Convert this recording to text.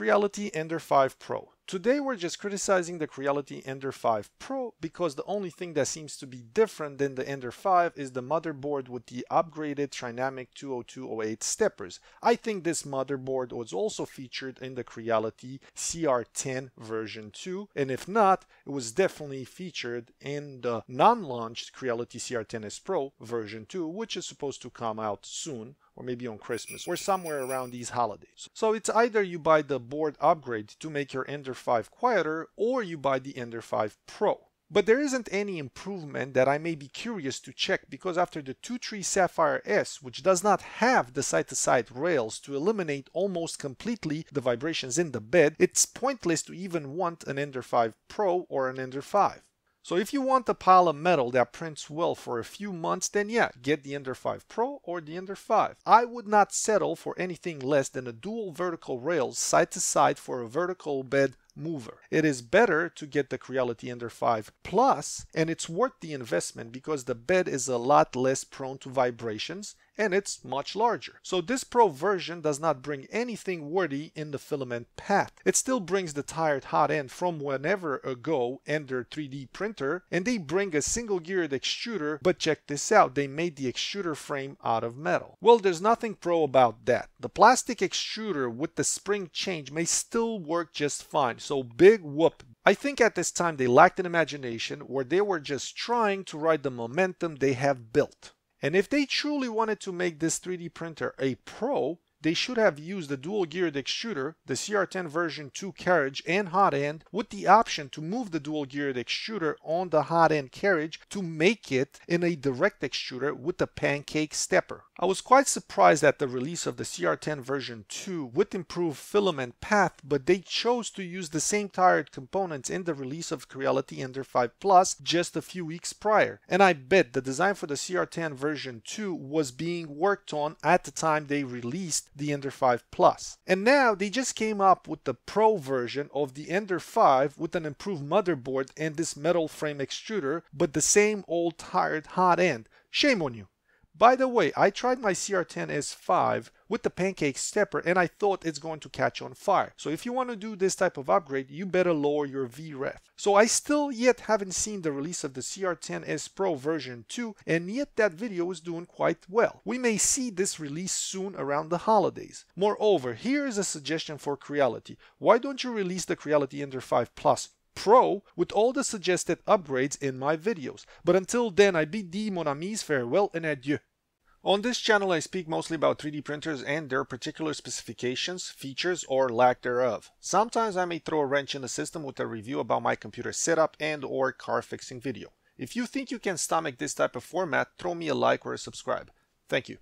Creality Ender 5 Pro. Today we're just criticizing the Creality Ender 5 Pro because the only thing that seems to be different than the Ender 5 is the motherboard with the upgraded Trinamic 20208 steppers. I think this motherboard was also featured in the Creality CR10 version 2, and if not, it was definitely featured in the non-launched Creality CR10S Pro version 2, which is supposed to come out soon, or maybe on Christmas, or somewhere around these holidays. So it's either you buy the board upgrade to make your Ender 5 quieter, or you buy the Ender 5 Pro. But there isn't any improvement that I may be curious to check, because after the 2.3 Sapphire S, which does not have the side-to-side rails to eliminate almost completely the vibrations in the bed, it's pointless to even want an Ender 5 Pro or an Ender 5. So if you want a pile of metal that prints well for a few months, then yeah, get the Ender 5 Pro or the Ender 5. I would not settle for anything less than a dual vertical rails side to side for a vertical bed mover. It is better to get the Creality Ender 5 Plus, and it's worth the investment because the bed is a lot less prone to vibrations and it's much larger. So this Pro version does not bring anything worthy in the filament path. It still brings the tired hot end from whenever ago Ender 3D printer, and they bring a single geared extruder, but check this out, they made the extruder frame out of metal. Well, there's nothing pro about that. The plastic extruder with the spring change may still work just fine. So big whoop. I think at this time they lacked an imagination, or they were just trying to ride the momentum they have built. And if they truly wanted to make this 3D printer a Pro, they should have used the dual geared extruder, the CR10 version 2 carriage and hot end, with the option to move the dual geared extruder on the hot end carriage to make it in a direct extruder with the pancake stepper. I was quite surprised at the release of the CR10 version 2 with improved filament path, but they chose to use the same tired components in the release of Creality Ender 5 Plus just a few weeks prior. And I bet the design for the CR10 version 2 was being worked on at the time they released the Ender 5 Plus. And now they just came up with the Pro version of the Ender 5 with an improved motherboard and this metal frame extruder, but the same old tired hot end. Shame on you. By the way, I tried my CR10S5 with the pancake stepper and I thought it's going to catch on fire. So if you want to do this type of upgrade, you better lower your VREF. So I still yet haven't seen the release of the CR10S Pro version 2, and yet that video is doing quite well. We may see this release soon around the holidays. Moreover, here is a suggestion for Creality. Why don't you release the Creality Ender 5 Plus Pro with all the suggested upgrades in my videos? But until then, I bid thee, mon amis, farewell and adieu. On this channel, I speak mostly about 3D printers and their particular specifications, features, or lack thereof. Sometimes I may throw a wrench in the system with a review about my computer setup and or car fixing video. If you think you can stomach this type of format, throw me a like or a subscribe. Thank you.